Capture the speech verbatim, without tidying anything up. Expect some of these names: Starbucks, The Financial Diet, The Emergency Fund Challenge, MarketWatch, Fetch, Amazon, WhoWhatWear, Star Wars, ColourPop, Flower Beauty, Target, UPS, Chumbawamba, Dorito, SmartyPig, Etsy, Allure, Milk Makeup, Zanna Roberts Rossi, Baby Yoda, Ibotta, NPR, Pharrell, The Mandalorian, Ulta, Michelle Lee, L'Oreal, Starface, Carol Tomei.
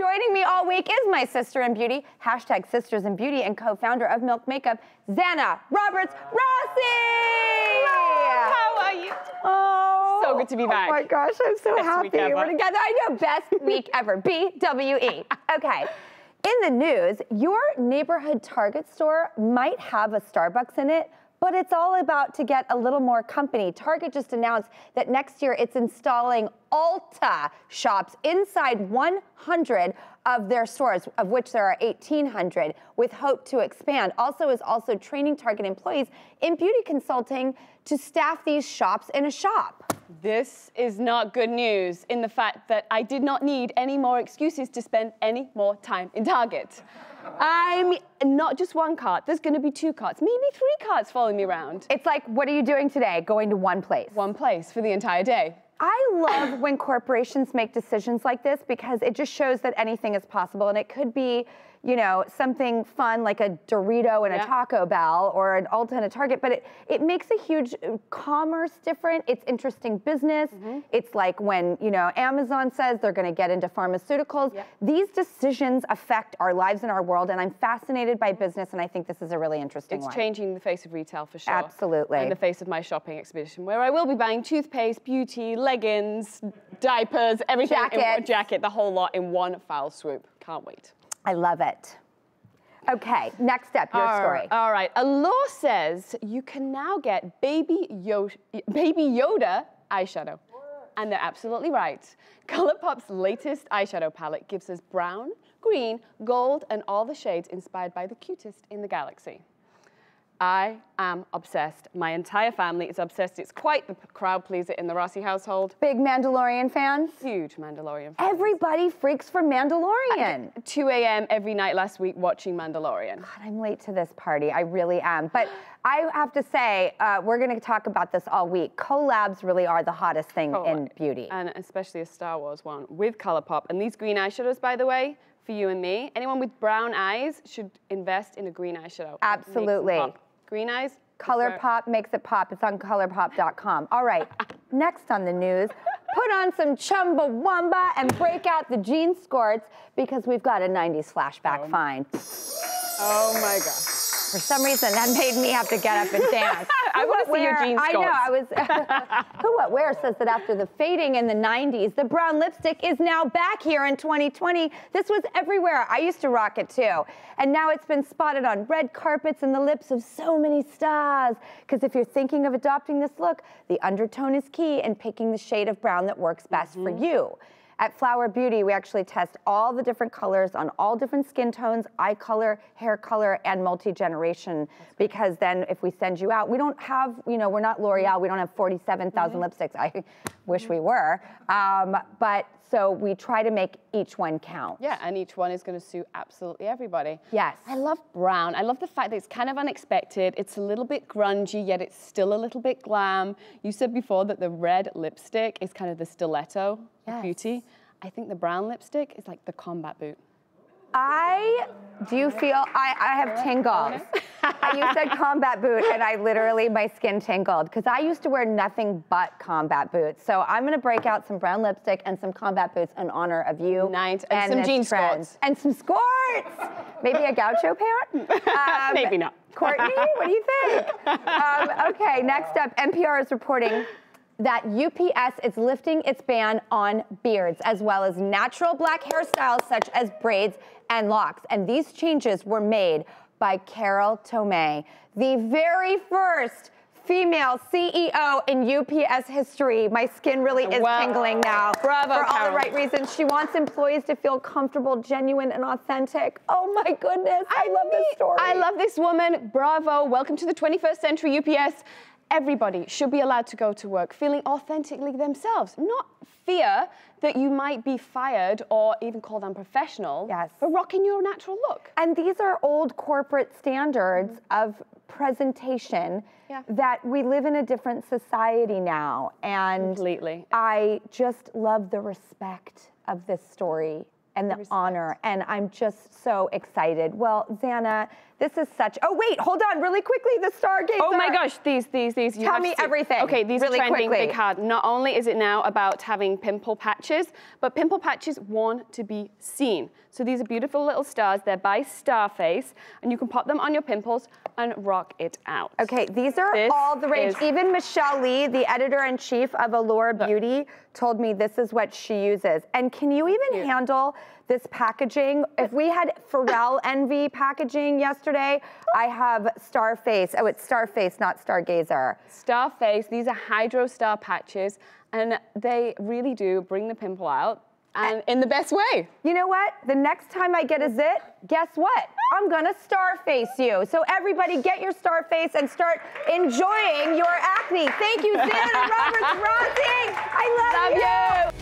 Joining me all week is my sister in beauty, hashtag sisters in beauty, and co-founder of Milk Makeup, Zanna Roberts Rossi. How are you? Oh, so good to be back. Oh my gosh, I'm so best happy we're together. I know, best week ever. B W E. Okay. In the news, your neighborhood Target store might have a Starbucks in it, but it's all about to get a little more company. Target just announced that next year it's installing Ulta shops inside one hundred of their stores, of which there are eighteen hundred, with hope to expand. Also is also training Target employees in beauty consulting to staff these shops in a shop. This is not good news in the fact that I did not need any more excuses to spend any more time in Target. I'm not just one cart, there's gonna be two carts, maybe three carts following me around. It's like, what are you doing today? Going to one place. One place for the entire day. I love when corporations make decisions like this because it just shows that anything is possible, and it could be, you know, something fun like a Dorito and yeah. a Taco Bell or an Ulta and a Target, but it, it makes a huge commerce difference. It's interesting business. Mm-hmm. It's like when, you know, Amazon says they're gonna get into pharmaceuticals. Yeah. These decisions affect our lives and our world, and I'm fascinated by business, and I think this is a really interesting it's one. It's changing the face of retail for sure. Absolutely. And the face of my shopping expedition, where I will be buying toothpaste, beauty, leggings, diapers, everything, jacket. In, jacket, the whole lot in one foul swoop. Can't wait. I love it. Okay, next step, your all story. Right, all right, Allure says you can now get Baby Yoda, Baby Yoda eyeshadow. And they're absolutely right. ColourPop's latest eyeshadow palette gives us brown, green, gold, and all the shades inspired by the cutest in the galaxy. I am obsessed. My entire family is obsessed. It's quite the crowd pleaser in the Rossi household. Big Mandalorian fans? Huge Mandalorian fans. Everybody freaks for Mandalorian. At two A M every night last week watching Mandalorian. God, I'm late to this party. I really am. But I have to say, uh, we're going to talk about this all week. Collabs really are the hottest thing oh, in beauty. And especially a Star Wars one with ColourPop. And these green eyeshadows, by the way, for you and me, anyone with brown eyes should invest in a green eyeshadow. Absolutely. Green eyes, ColourPop makes it pop. It's on color pop dot com. All right, next on the news, put on some Chumbawamba and break out the jean skirts because we've got a nineties flashback oh. find. Oh my gosh. For some reason, that made me have to get up and dance. I want to see your jean skirts. I know, I was, WhoWhatWear says that after the fading in the nineties, the brown lipstick is now back here in twenty twenty. This was everywhere. I used to rock it too. And now it's been spotted on red carpets and the lips of so many stars. Because if you're thinking of adopting this look, the undertone is key in picking the shade of brown that works best mm-hmm. for you. At Flower Beauty, we actually test all the different colors on all different skin tones, eye color, hair color, and multi-generation, because then if we send you out, we don't have, you know, we're not L'Oreal, we don't have forty-seven thousand mm-hmm. lipsticks. I wish we were, um, but so we try to make each one count. Yeah, and each one is gonna suit absolutely everybody. Yes. I love brown. I love the fact that it's kind of unexpected. It's a little bit grungy, yet it's still a little bit glam. You said before that the red lipstick is kind of the stiletto. Yes. Beauty. I think the brown lipstick is like the combat boot. I do feel, I, I have tingles. You said combat boot and I literally, my skin tingled because I used to wear nothing but combat boots. So I'm gonna break out some brown lipstick and some combat boots in honor of you. Nice, and, and some jean skirts. And some skirts! Maybe a gaucho pant? Um, Maybe not. Courtney, what do you think? Um, okay, next up, N P R is reporting that U P S is lifting its ban on beards, as well as natural black hairstyles such as braids and locks. And these changes were made by Carol Tomei, the very first female C E O in U P S history. My skin really is wow. tingling now. Bravo, for all Carol. The right reasons. She wants employees to feel comfortable, genuine, and authentic. Oh my goodness, I, I love mean, this story. I love this woman, bravo. Welcome to the twenty-first century U P S. Everybody should be allowed to go to work feeling authentically themselves, not fear that you might be fired or even called unprofessional yes. for rocking your natural look. And these are old corporate standards mm-hmm. of presentation yeah. that we live in a different society now. And completely. I just love the respect of this story and the Respect. honor, and I'm just so excited. Well, Zanna, this is such, oh wait, hold on, really quickly, the Stargazer. Oh my gosh, these, these, these. You Tell have me to, everything, Okay, these really are trending quickly. big hard. Not only is it now about having pimple patches, but pimple patches want to be seen. So these are beautiful little stars, they're by Starface, and you can pop them on your pimples and rock it out. Okay, these are this all the rage. Even Michelle Lee, the editor-in-chief of Allure Beauty, told me this is what she uses. And can you even yeah. handle this packaging? If we had Pharrell Envy packaging yesterday, I have Starface. Oh, it's Starface, not Stargazer. Starface, these are Hydro Star patches, and they really do bring the pimple out, and in the best way. You know what? The next time I get a zit, guess what? I'm gonna Starface you. So everybody get your Starface and start enjoying your acne. Thank you, Zanna Roberts Rossi. I love, love you. you.